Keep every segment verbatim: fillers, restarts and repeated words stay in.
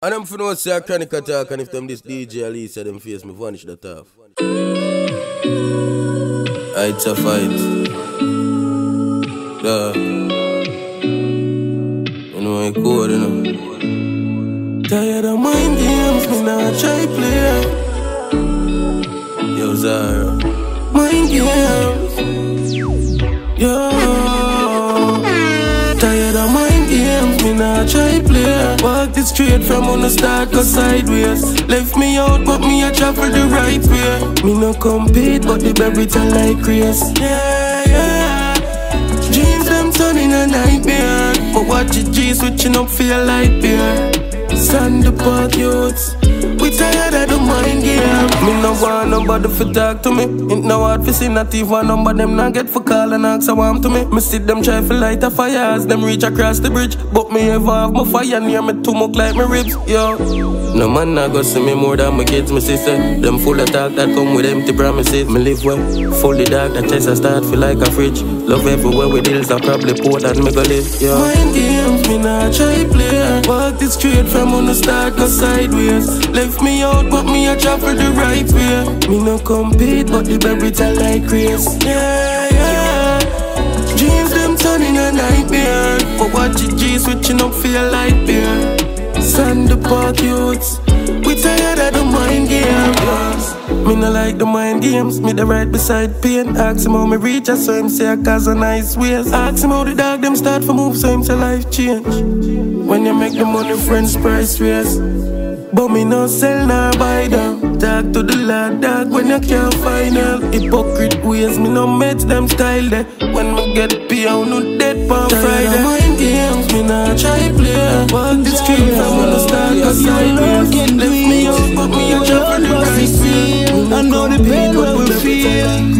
And them for no say a chronic attack, and if them this D J Alicea them face me vanish that off. It's a fight. Duh. You know I code, you know. Tired of mind games, me not try play. Yo Zara, mind games. Yo. Tired of mind games, me not try play. Walk this straight from on the start, go sideways. Left me out, but me a travel the right way. Me no compete, but the berry tell like grace. Yeah, yeah. Dreams them turning a nightmare. But watch it, G switching up for your light beer. Stand apart, youths. We tired of the mind game. Yeah. Me no want nobody for talk to me. Ain't no hard for see not even number them not get for call and ask a warm to me. Me see them try for light a fire as them reach across the bridge. But me ever have my fire near me too much like me ribs, yo. No man not go see me more than my kids, my sister. Them full of talk that come with empty promises. Me live well, fully dark, that chest I start feel like a fridge. Love everywhere with deals, I probably poor that me go live, yo. Mind games, me not try play. Walk this straight from on the start, go sideways. Left me out, but me a travel the right way. Me no compete, but the berry tell like grace. Yeah, yeah. Dreams them turning a nightmare. But watch it, G switching up for your light beer. Sand apart, youths. We tired of the mind games. Me no like the mind games. Me the right beside pain. Ask him how me reach, I saw him say I cause a nice ways. Ask him how the dog them start for move, so him say life change. When you make the money, friends price raise. But me no sell nor buy them. Talk to the lad, dog, when you can't find them. Hypocrite ways, me no match them style there. When me get pay, I no dead pan Friday. Tired of mind games, me no try play. Walk the street, I'm gonna start a sideways. Left me out, but me a job on the right field. I know the pain what we feel.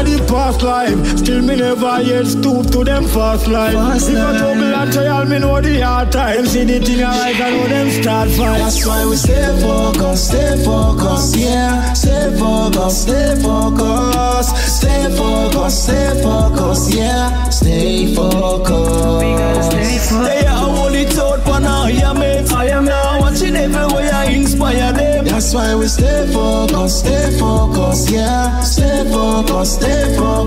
The past life, still me never yet stoop to them fast life. Fast if I trouble and trial, me know the hard time. See the thing I like, I know them start fight. That's why we stay focused, stay focused, yeah. Stay focused, stay focused, stay focused, stay focused, yeah. Stay focused. We gotta stay focused. They are holding it out for now, yeah, mate. I am now watching everywhere I inspire them. That's why we stay focused, stay focused, yeah. Stay focused, stay focused.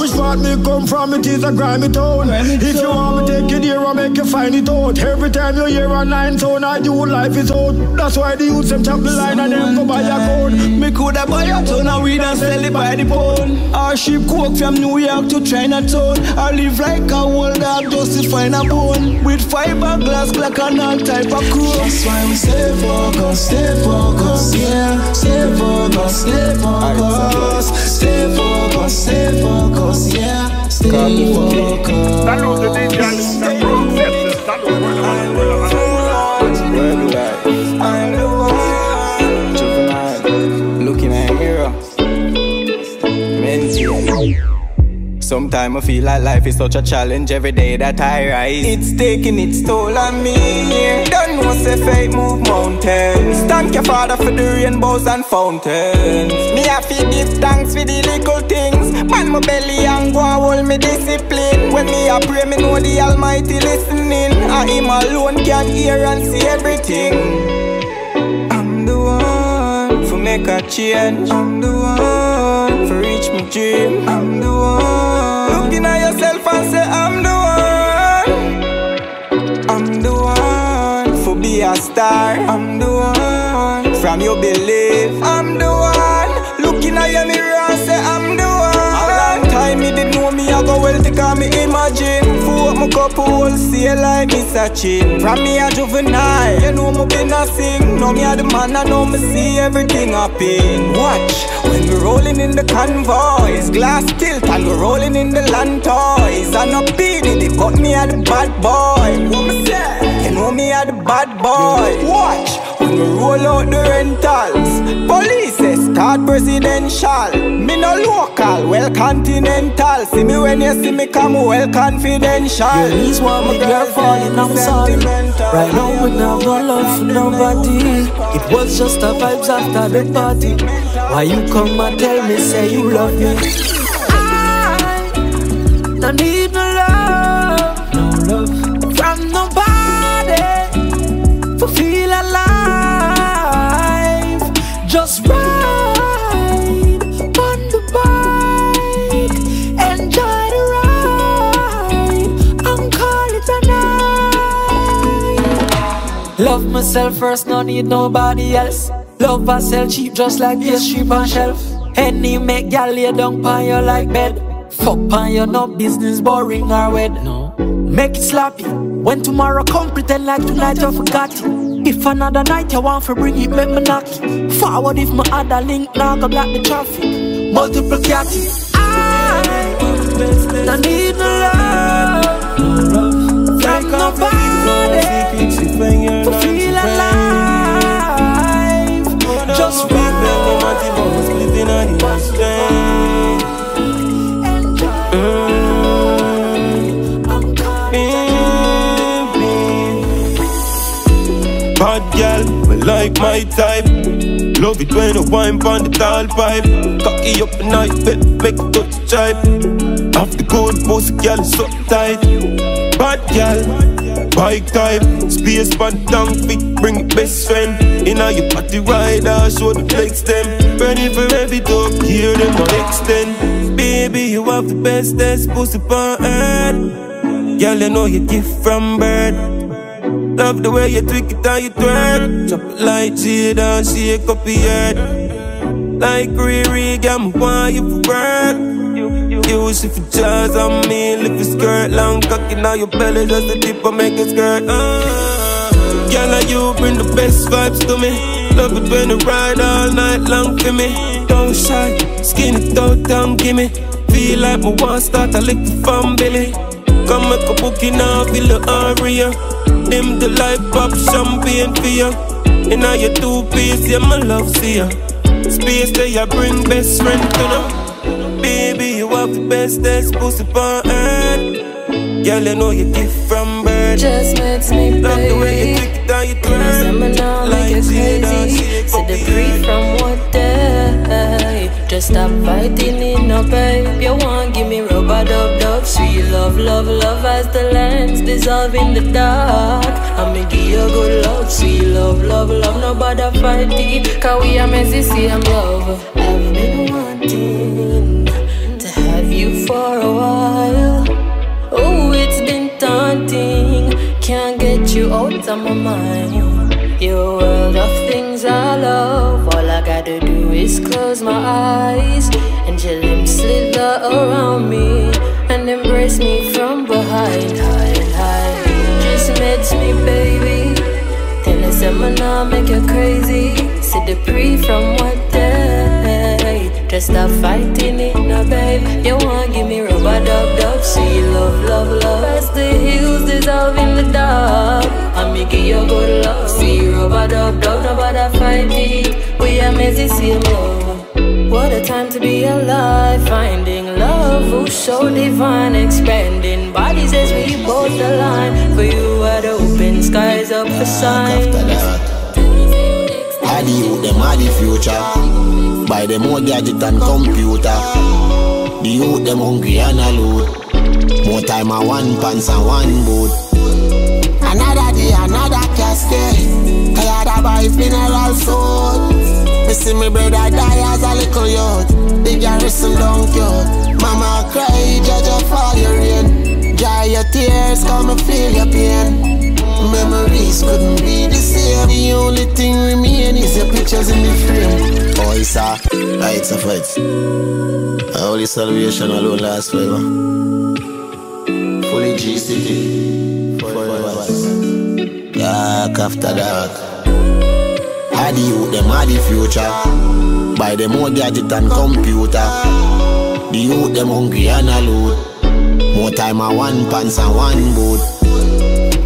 Which part me come from, it is a grimy town. If you want me take it here, I'll make you find it out. Every time you hear a nine tone, I do life is out. That's why the youths them chop the line and them go buy a code. Me coulda buy a ton of weed and sell it by the pound. Or ship coke from New York to Chinatown. Or live like a old dog just to find a bone. With fiberglass clock and all type of crew. That's why we stay focused, stay focused, yeah. Stay focused, stay focused, stay focused. Stay focused, yeah. Stay focused. Salute the D J Alicea Grooves. I'm the one. Juvenile. Looking at hero. Mentee. Sometimes I feel like life is such a challenge. Every day that I rise, it's taking its toll on me. Don't know say fate move mountains. Thank your father for the rainbows and fountains. Me have to give thanks for the little things. Man, my belly and go and hold me discipline. When me a pray, me know the Almighty listening. And him alone can hear and see everything. I'm the one for make a change. I'm the one for reach my dream. I'm the one. Looking at yourself and say I'm the one. I'm the one for be a star. I'm the one from your belief. I'm the one looking at your mirror and say I'm the one. I go wealthy cause me imagine. Full up my cup whole seal like me searching. From me a juvenile, you know me been a sing. Now me a the man and now me see everything happen. Watch, when we rolling in the convoys. Glass tilt and we rolling in the land toys. And a P D they got me a the bad boy. What me say? You know me a the bad boy. Watch, when we roll out the rentals, police escort presidential. Me no local, well continental. See me when you see me come, well confidential. Yeah, this one me girl falling, I'm sorry. Right now we no go love for nobody. It was just the vibes after the party. Why you come and tell me, say you love me? I don't need no love, no love from no Love myself first, no need nobody else. Love herself cheap just like this strip on shelf. Any make y'all lay down pon you like bed. Fuck pon you, no business, boring or wed. No. Make it sloppy. When tomorrow come, pretend like tonight you forgot it. If another night you want to bring it, make me knock it. Forward if my other link, now go block the traffic. Multiple catty. I don't need no love from nobody to feel alive. Just one. Bad girl, me like my type. Love it when you wine pon the tall pipe. Cocky up and I bet make it touch the tribe. Off the good pussy girl is so tight. Bad girl, bike type. Space pon tank fit, bring your best friend. Inna your party rider, show the flex them. Ready for every dog, hear them on extend. Baby, you have the bestest pussy pon earth. Girl, you know you gift from birth. Love the way you tweak it and you twerk. Chop it like jade and shake up your head. Like Riri, girl, me want you for work. You shift your jaws on me, lift your skirt. Long cocky now your belly just the tip of make a skirt. uh. Girl, like you bring the best vibes to me. Love it when you ride all night long for me. Don't shy, skin it out, don't gimme. Feel like me want to start a lick the fun belly. Come make a bookie now, feel the unreal. Name the life pop champagne for you. And now you two piece, yeah, my love see ya. Space that you bring best friend to know. Baby, you have the bestest pussy pon earth. Girl, you know you gift from birth. Just makes me love baby. The way you trick it and you turn. Like crazy, set the free from what day. Just stop fighting in no babe. You won't give me rubber dub dub. Sweet love, love, love as the lens dissolve in the dark. I'ma give you good love. Sweet love, love, love, nobody fight it. Cause we are messy, see I'm love. I've been wanting to have you for a while. Oh, it's been taunting. Can't get you out of my mind. Your world of things I love. All I gotta do is close my eyes and your limbs slither around me and embrace me from behind. Hide, hide. Just meets me, baby. Tell us I'm gonna make you crazy. Set the free from what day. Just stop fighting it now, babe. You won't give me rubber dub dub. See love, love, love as the hills dissolve in the dark. I'm making you good love. See rubber dub dub, nobody fight it. We are messy, see love. What a time to be alive. Finding love, who's so divine. Expanding bodies as we both align. For you are the open skies up for signs. Had you them had the future. Buy them more gadget and computer. The youth them hungry and alone. More time and one pants and one boat. Another day, another casket. Tired of my funeral soul. See me brother die as a little youth. Big garrison don't cute. Mama cry, judge of all your rain. Dry your tears, come and feel your pain. Memories couldn't be the same. The only thing remain is your pictures in the frame. Oh, it's a fight, a fight. All the salvation alone lasts forever. Fully G C T, forever. Dark after dark. Had the youth, them had the future. Buy them more gadget and computer. The youth, them hungry and alone. More time and one pants and one boat.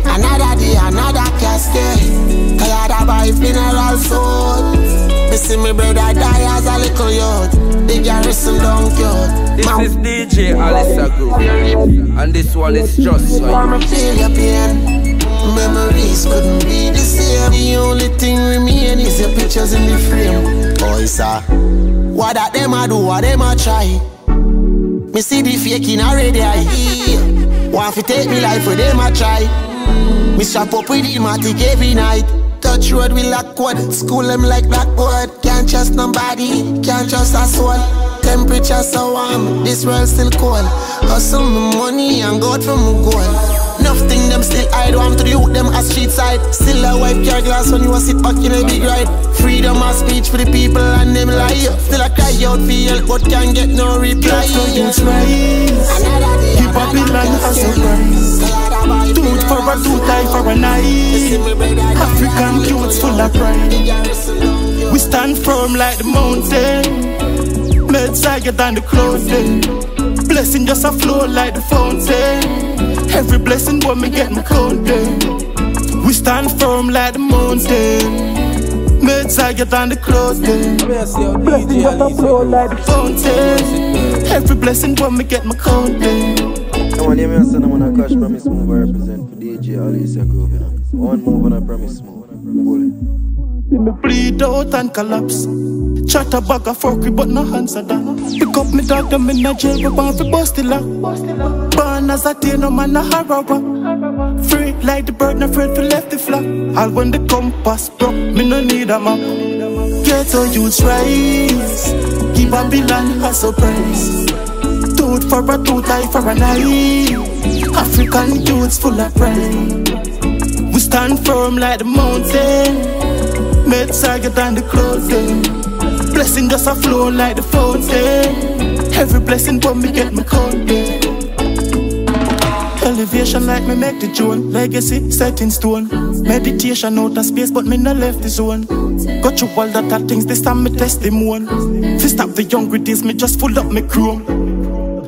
Another day, another casket. Tired of my funeral soul. Me see me brother die as a little youth. The garrison don't cure. This Ma is D J Alicea Grooves, and this one is just for you. Feel your pain. Memories couldn't be the same. The only thing remaining is your pictures in the frame. Oh, it's a what that them a do, what them a try. Me see the faking already. Want to take me life for them a try. Me shop up with the matic every night. Touch road with lockwood. School them like blackboard. Can't trust nobody, can't trust a soul. Temperature so warm, this world still cold. Hustle my money and go out for my goal. Nothing them still hide, warm to the youth them as she street side. Still a wife carry glass when you a sit back in a big ride. Freedom of speech for the people and them lie. Still a cry out for help but can't get no reply. Just rise. Keep up in man as a prize. Tooth for a tooth, eye for a eye. African youths full of pride. We stand firm like the mountain. Meds higher than the clothing. Blessing just a flow like the fountain. Every blessing when me get my cold day. We stand firm like the mountain. Made higher than the clothing. Blessing just a flow like the fountain. Every blessing when me get my cold day. Come on, hear me and son, I'm on a cash promise move. I represent for D J Alicea Grooves, you know. One move on a promise move. Bully. See me bleed out and collapse. Chat a bag of forky but no answer that. Pick up me dog them in a jail, we want to bust the lock. Born as a day, no man a harrower. Free like the bird, no afraid to left the flock. All when the compass broke, me no need a map. Ghetto youths rise, give Babylon a surprise. Tooth for a tooth, eye for an eye. African youths full of pride. We stand firm like the mountain. Made higher than the clothing. Blessing just a flow like the fountain. Every blessing when me get my count. Elevation like me make the drone. Legacy set in stone. Meditation out of space but me no left the zone. Got you all that are things this time me test them one. Fist up the younger days me just full up me chrome.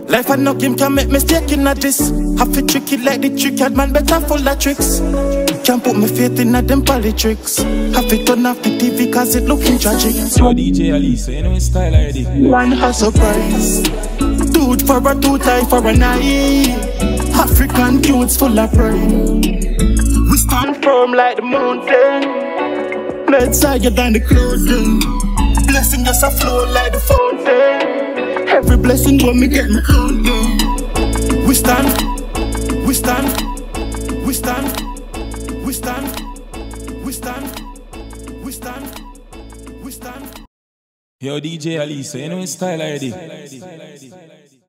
Life and no game can make mistake in a this. Have to trick it like the trick had man better full of tricks. Can't put my faith in a them politics. Have it turn off the T V cause it looking tragic. So D J Alicea, you know his style already. One a surprise. Tooth for a tooth, eye for an eye. African youths full of pride. We stand firm like the mountain. Meds higher than the clothing. Blessing just a flow like the fountain. Every blessing when me get me clothing. We stand, we stand, we stand. We stand, we stand, we stand, we stand. Yo, D J Alicea, you know his style already.